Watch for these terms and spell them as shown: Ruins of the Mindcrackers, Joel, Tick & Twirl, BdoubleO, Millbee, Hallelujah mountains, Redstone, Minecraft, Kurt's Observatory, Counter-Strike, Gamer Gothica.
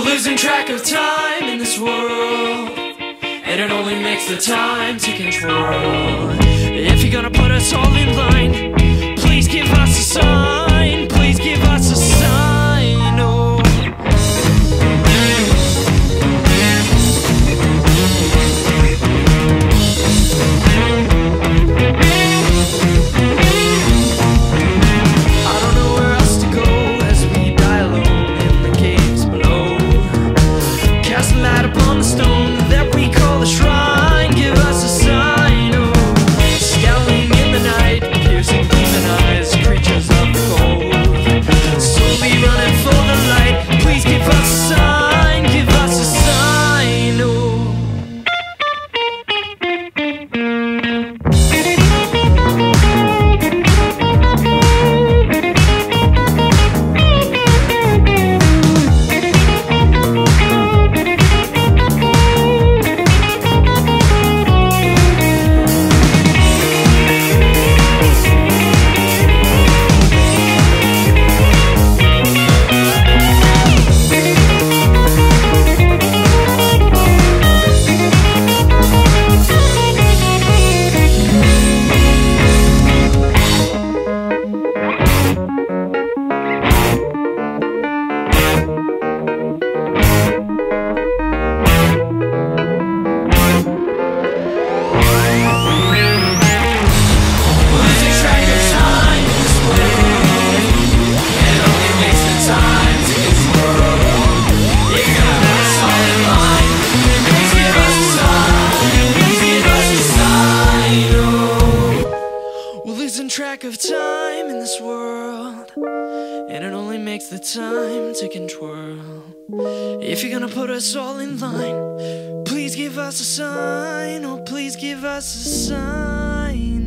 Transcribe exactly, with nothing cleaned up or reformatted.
We're losing track of time in this world, and it only makes the time tick and twirl. If you're gonna put us all in line, please give us a sign, please give us a sign, oh. Track of time in this world, and it only makes the time tick and twirl. If you're gonna put us all in line, please give us a sign, oh please give us a sign.